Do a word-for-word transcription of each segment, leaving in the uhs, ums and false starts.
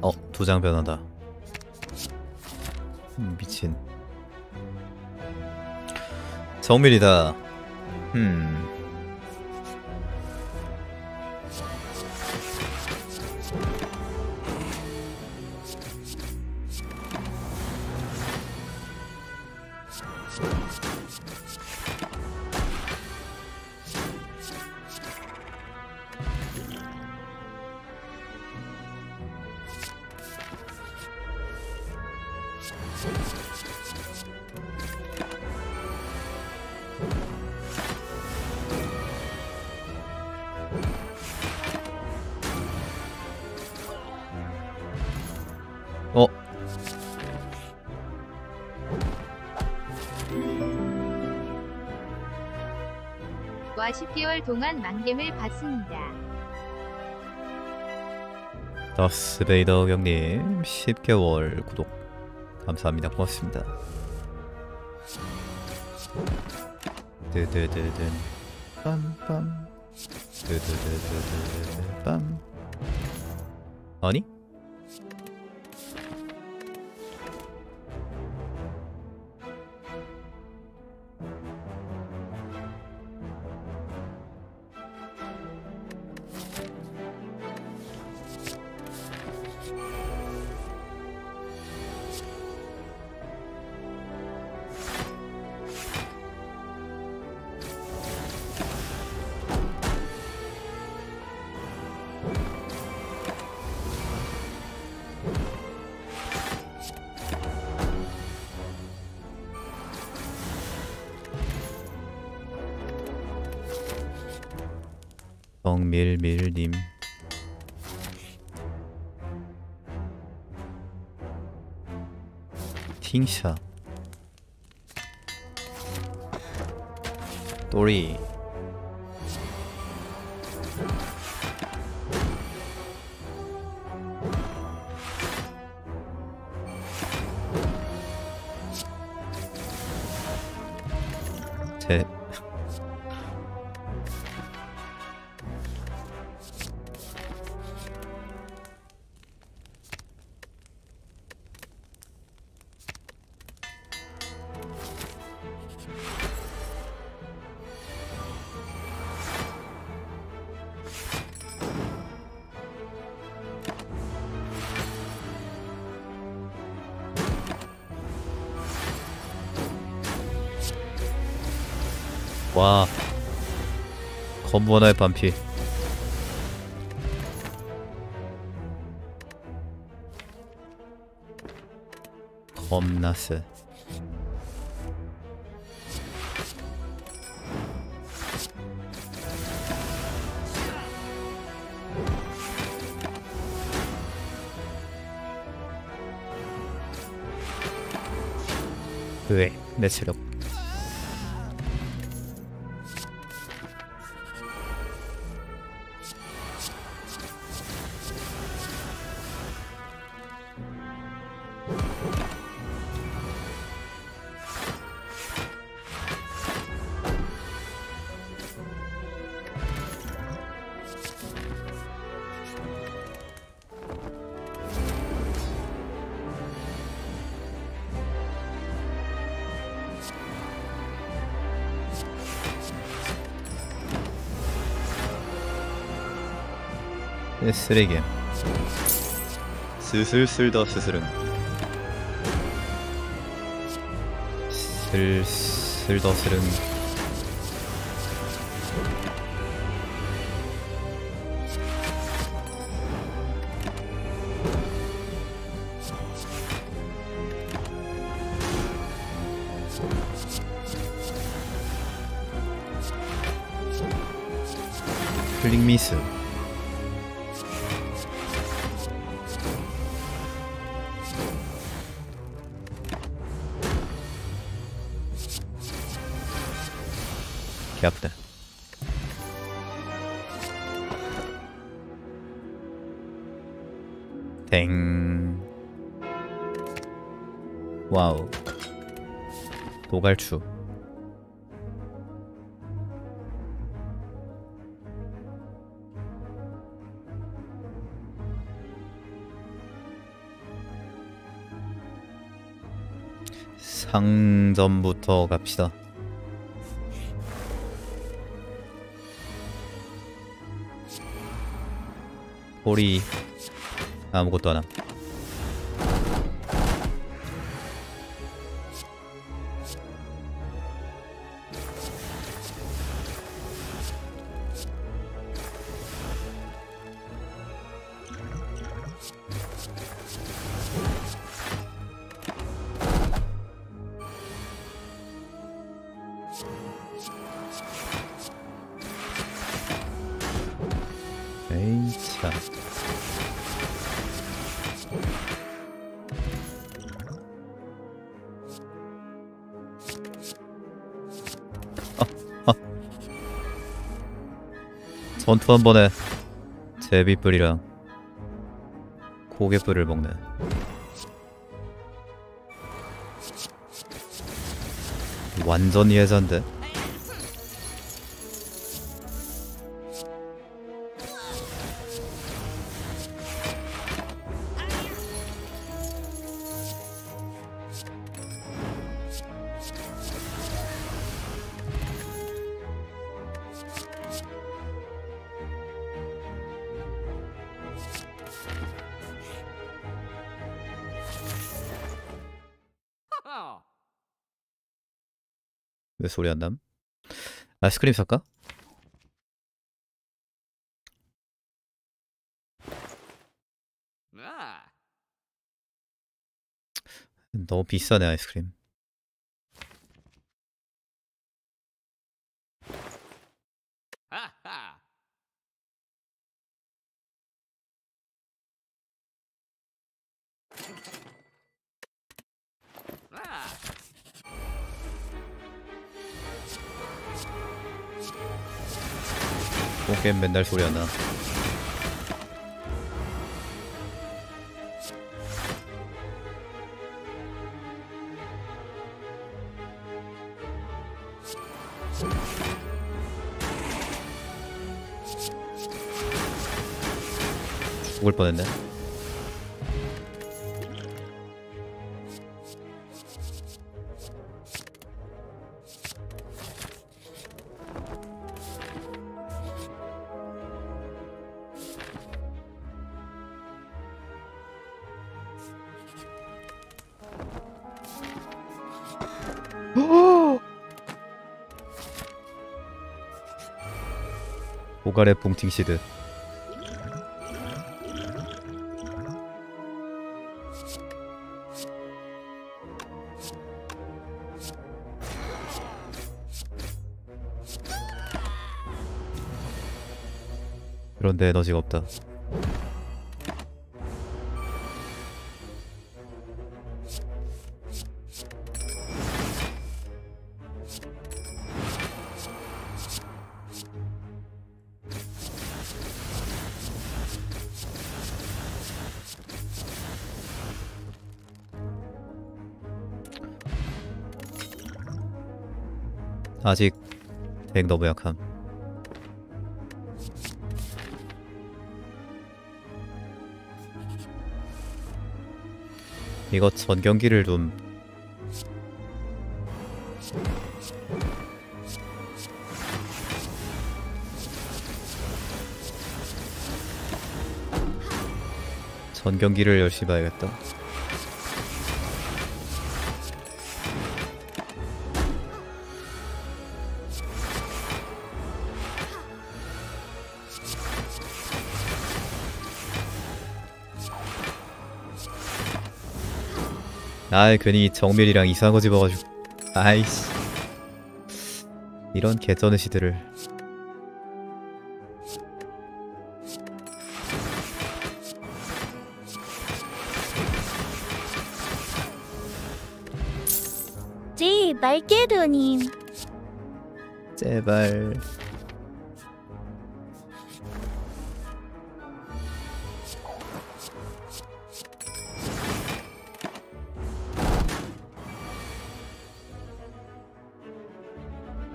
어, 도장 변하다. 미친. 정밀이다. 음. 어. 와, 십 개월 동안 만겜을 받습니다. 더스베이더 경님 십 개월 구독 감사합니다. 고맙습니다. 드드드든 빰빰 드드드드든 빰. 아니? 정밀밀님 팅샤 또리 제 와, 건부 하나의 반피. 겁나 쎄. 왜? 내 체력. 쓰레기 슬슬슬 더 스스름 슬슬 더 스름 클릭 미스 개 아프다. 땡. 와우. 노갈추. 상점부터 갑시다. 꼬리 아무것도 안 함. 전투 한 번에 제비뿔이랑 고개뿔을 먹네. 완전 예전데. 왜 소리 안 남? 아이스크림 살까? 너무 비싸네 아이스크림. 게임 맨날 소리하나. 죽을 뻔했네. 고갈의 봉팅시드. 그런데 에너지가 없다. 아직 덱 너무 약함. 이거 전경기를 좀 전경기를 열심히 봐야겠다. 아이 괜히 정밀이랑 이상한 거 집어가지고 아이씨 이런 개쩌는 시들을. 제발 깨루님 제발.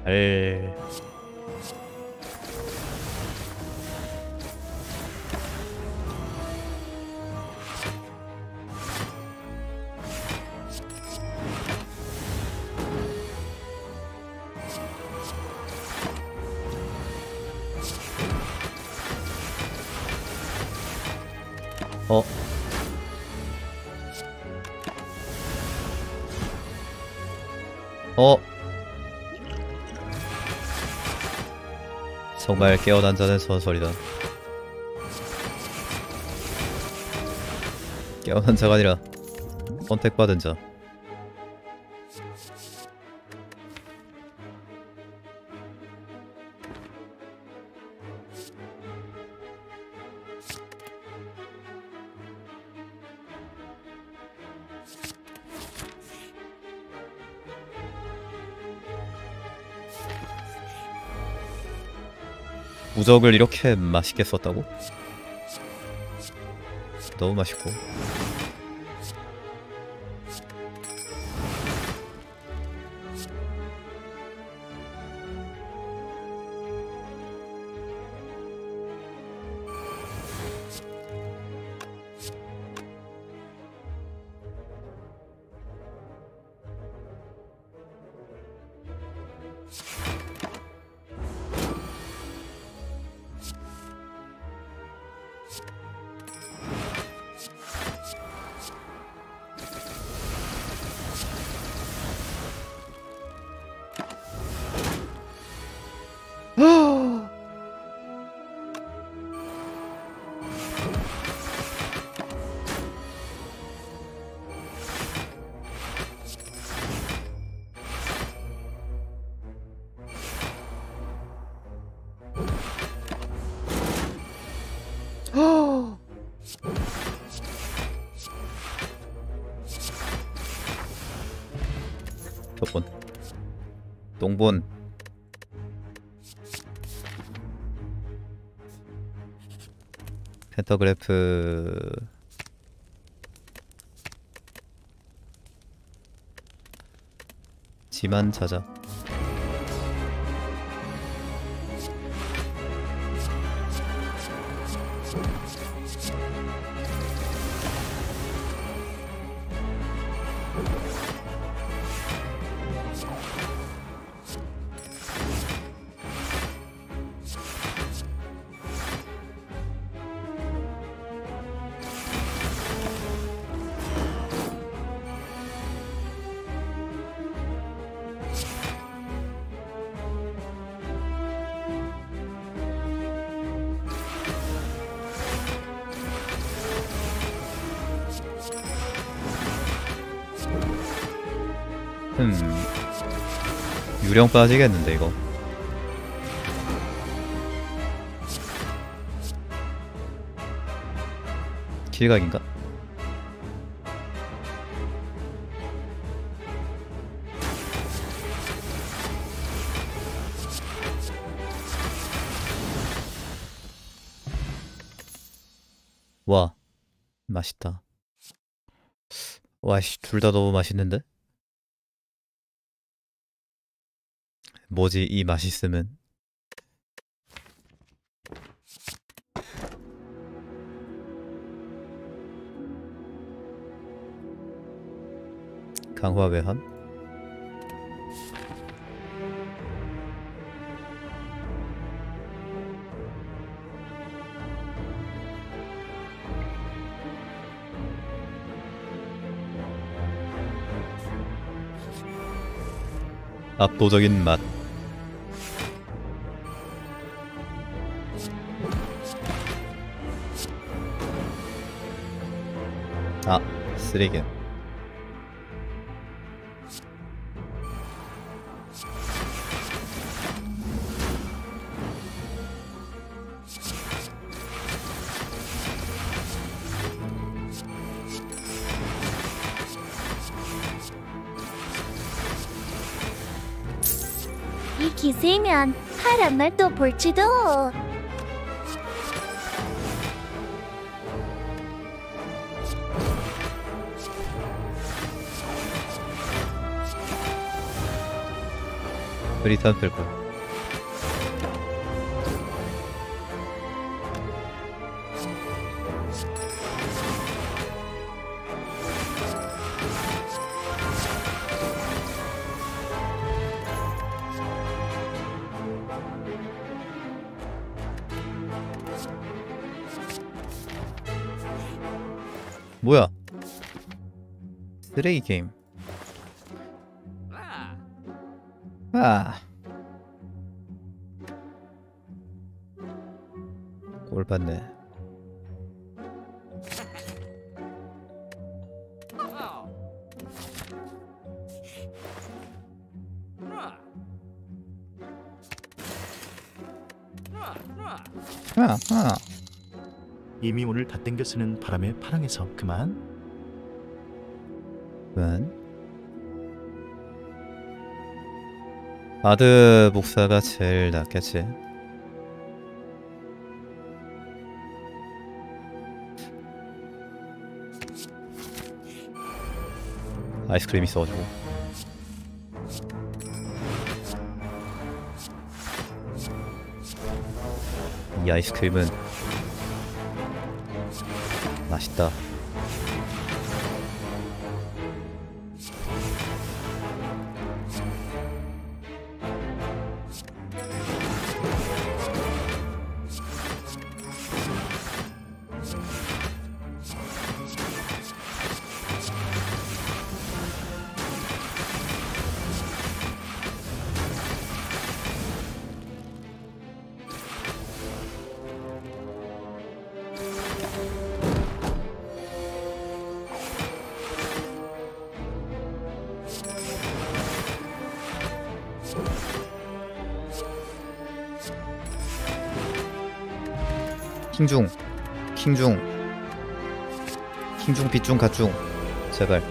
에이. 어. 어. 정말 깨어난 자는 전설이다. 깨어난 자가 아니라 선택받은 자. 무적을 이렇게 맛있게 썼다고? 너무 맛있고. 본 펜타그래프 지만 찾아. 흠. 유령 빠지겠는데 이거. 길각인가? 와, 맛있다. 와씨, 둘 다 너무 맛있는데? 뭐지 이 맛있음은? 강화 외함? 압도적인 맛. 아, 쓰레기. 이 기세면 파란을 또 볼지도. 리턴 뺄 거야. 뭐야? 쓰레기 게임. 아. 골 받네. 아, 아. 이미 오늘 다 땡겨 쓰는 바람에 파랑에서 그만. 그만. 바드 복사가 제일 낫겠지. 아이스크림 있어가지고. 이 아이스크림은 맛있다. 킹중, 킹중, 킹중, 빛중, 갓중, 제발.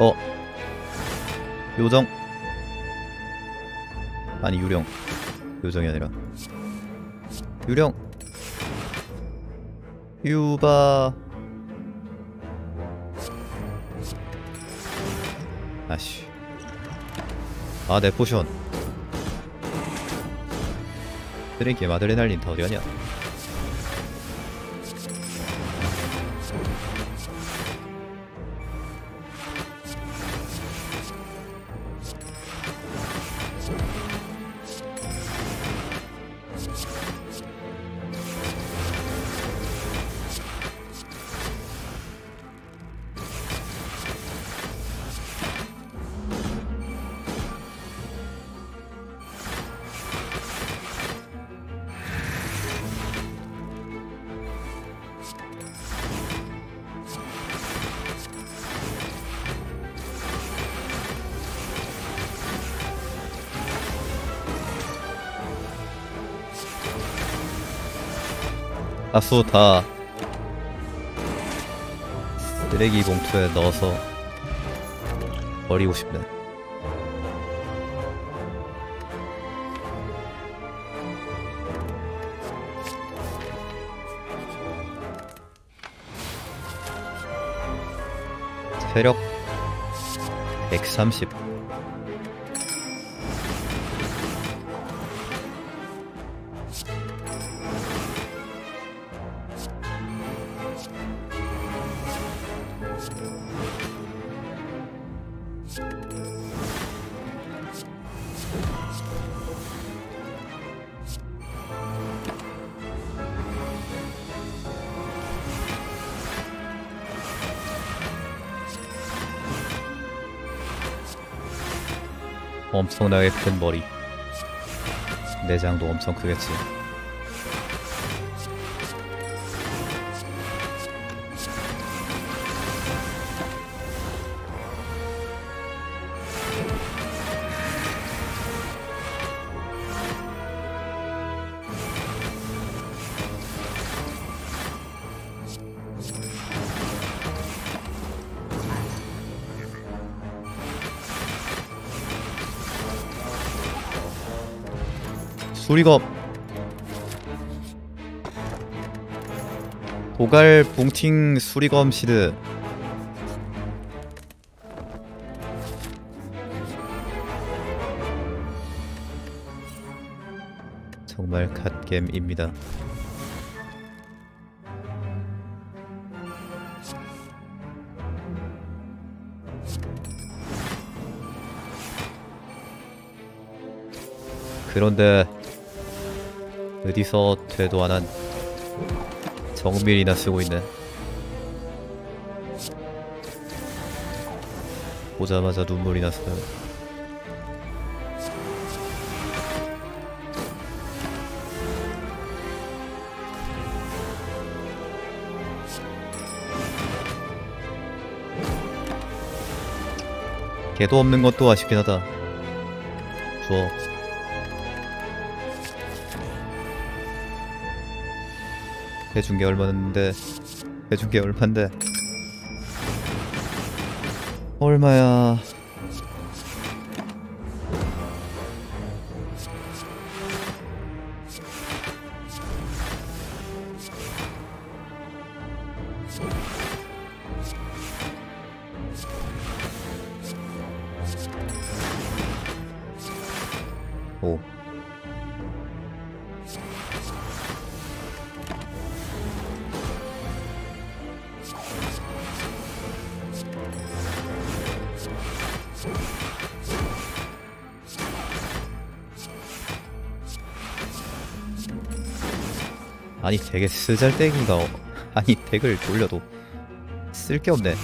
어, 요정. 아니 유령, 요정이 아니라 유령, 유바. 아씨. 아, 내 포션. 쓰레기에 아드레날린 다 어디가냐. 다수 다 쓰레기 봉투에 넣어서 버리고 싶네. 체력 백삼십. 엄청나게 큰 머리. 내장도 엄청 크겠지. 우리가 도갈 봉팅 수리검 시드. 정말 갓겜입니다. 그런데 어디서 되도 안한 정밀이나 쓰고 있네. 보자마자 눈물이 났어요. 걔도 없는 것도 아쉽긴 하다. 주워. 해준 게 얼마인데? 해준 게 얼만데? 얼마야? 오. 아니 되게 쓰잘데기가 어. 아니 덱을 돌려도 쓸게 없네.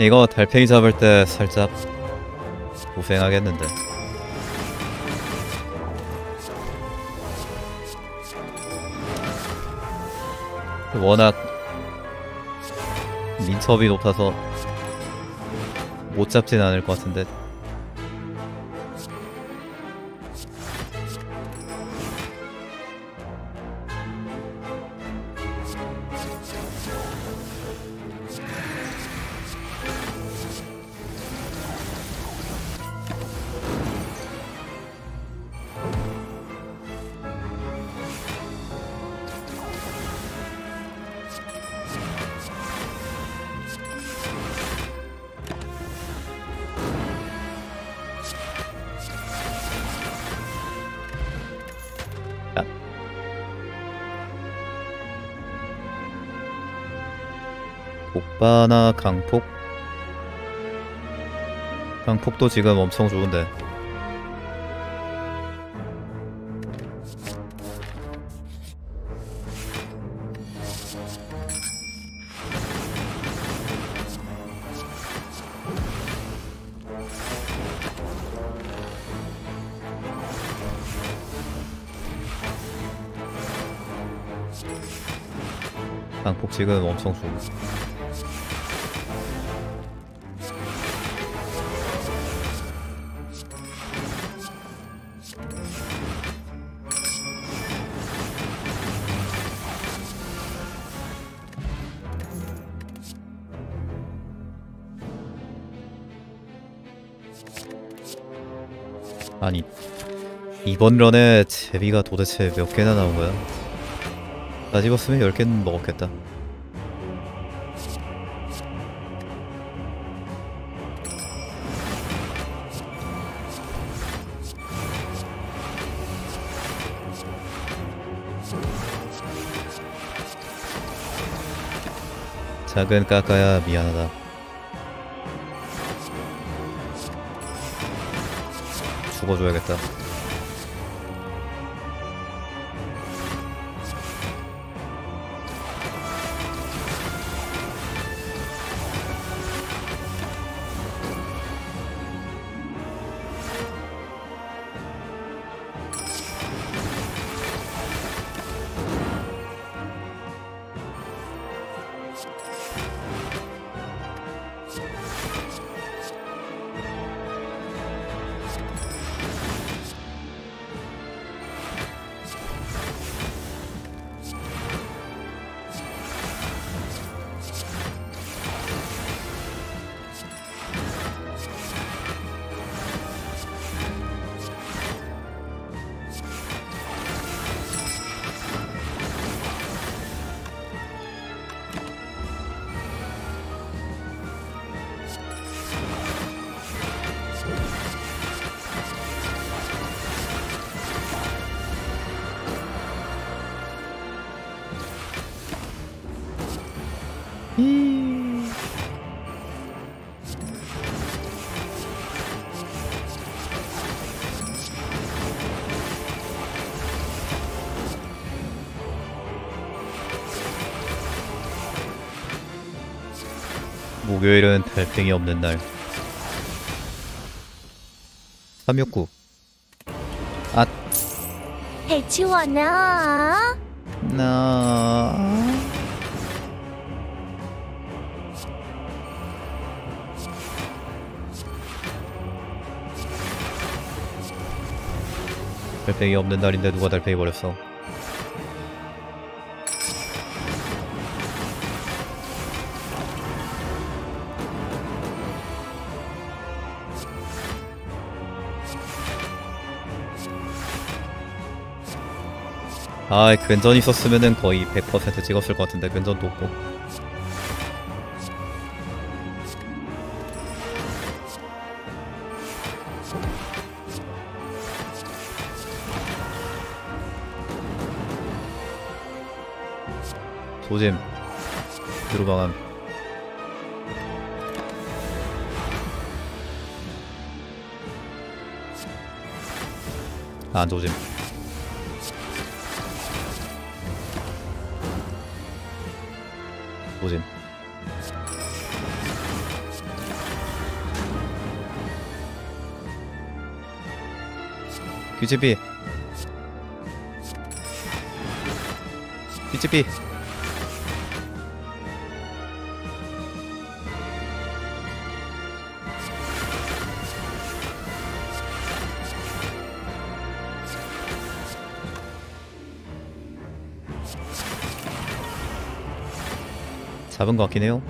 이거 달팽이 잡을 때 살짝 고생하겠는데. 워낙 민첩이 높아서 못 잡진 않을 것 같은데. 오빠나 강폭? 강폭도 지금 엄청 좋은데. 강폭 지금 엄청 좋은데. 아니 이번 런에 제비가 도대체 몇 개나 나온 거야? 나 집었으면 열 개는 먹었겠다. 작은 까까야 미안하다. 죽어줘야겠다. Mm. 목요일은 달팽이 없는 날. 삼육구. 앗. 해치워 나. 나. 달팽이 없는 날인데 누가 달팽이 버렸어? 아, 괜전 있었으면은 거의 백 퍼센트 찍었을 것 같은데 괜전도 없고. 도잼 드루방함. 아, 도잼. 도잼. 규치피. 규치피. 잡은 것 같긴 해요.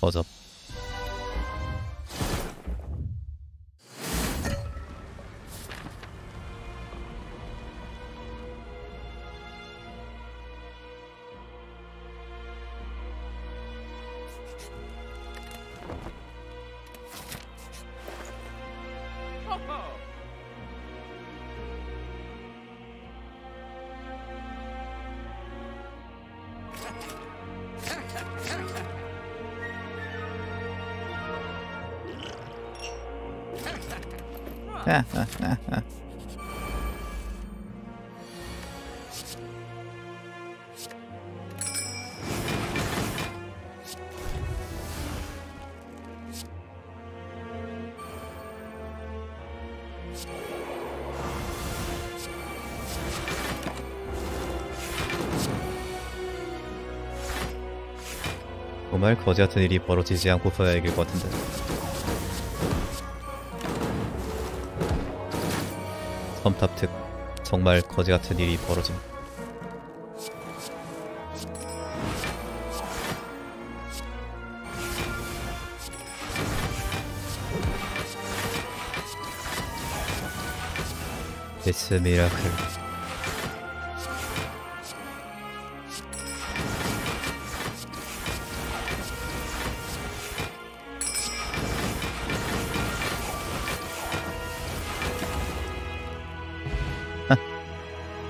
버접. 아, 아, 아, 아. 정말 거지 같은 일이 벌어지지 않고서야 이길 것 같은데. 섬탑특. 정말 거지같은 일이 벌어짐. It's a miracle.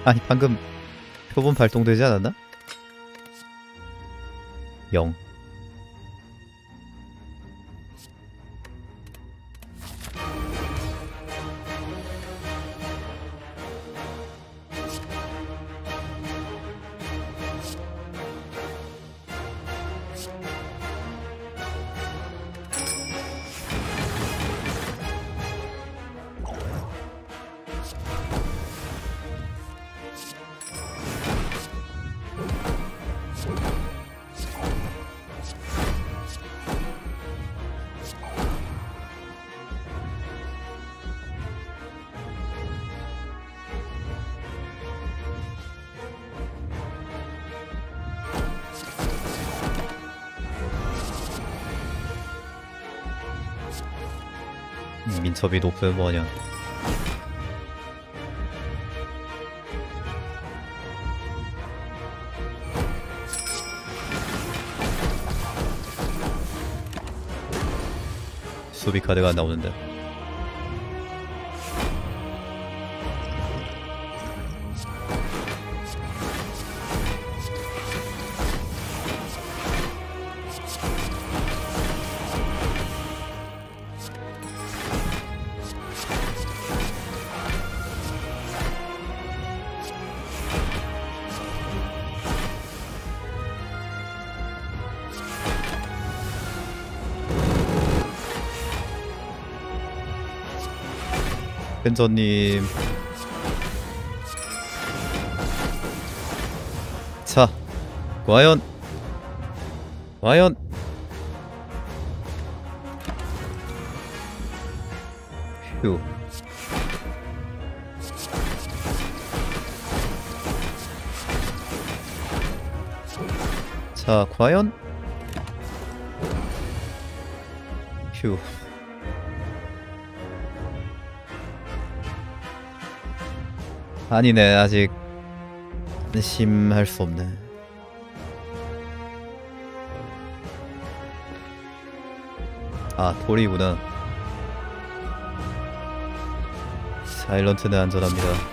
아니 방금 표본 발동되지 않았나? 영. 민첩이 높은 원형. 수비 카드가 나오는데 펜저님 자 과연 과연 휴 자 과연 휴 아니네, 아직 의심할 수 없네. 아, 돌이구나. 사일런트는 안전합니다.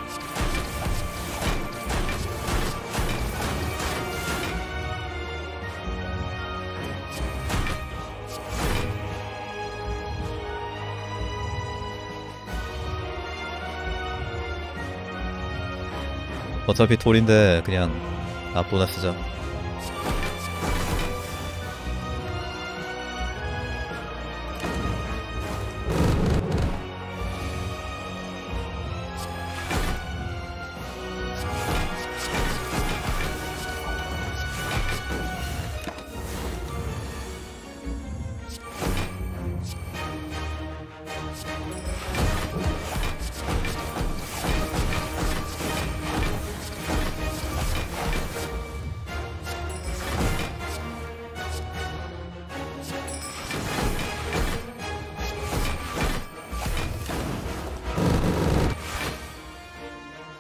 어차피 돌인데 그냥 납도나 쓰자.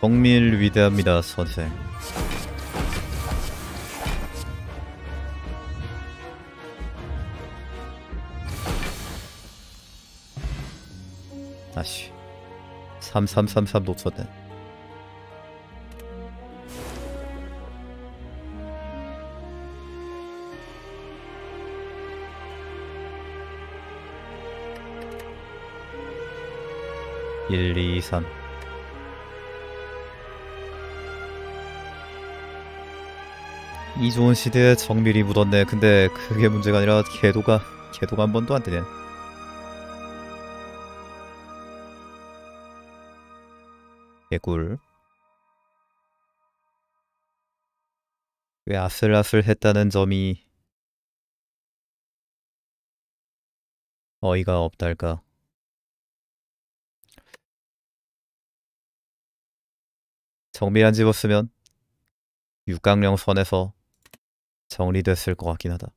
정밀 위대합니다, 선생. 아씨. 삼삼삼삼 놓쳤네. 일, 이, 삼. 이 좋은 시대에 정밀이 묻었네. 근데 그게 문제가 아니라 궤도가 궤도가 한 번도 안 되네. 개꿀. 왜 아슬아슬했다는 점이 어이가 없달까. 정밀 안 집었으면 육각령 선에서 정리됐을 것 같긴 하다.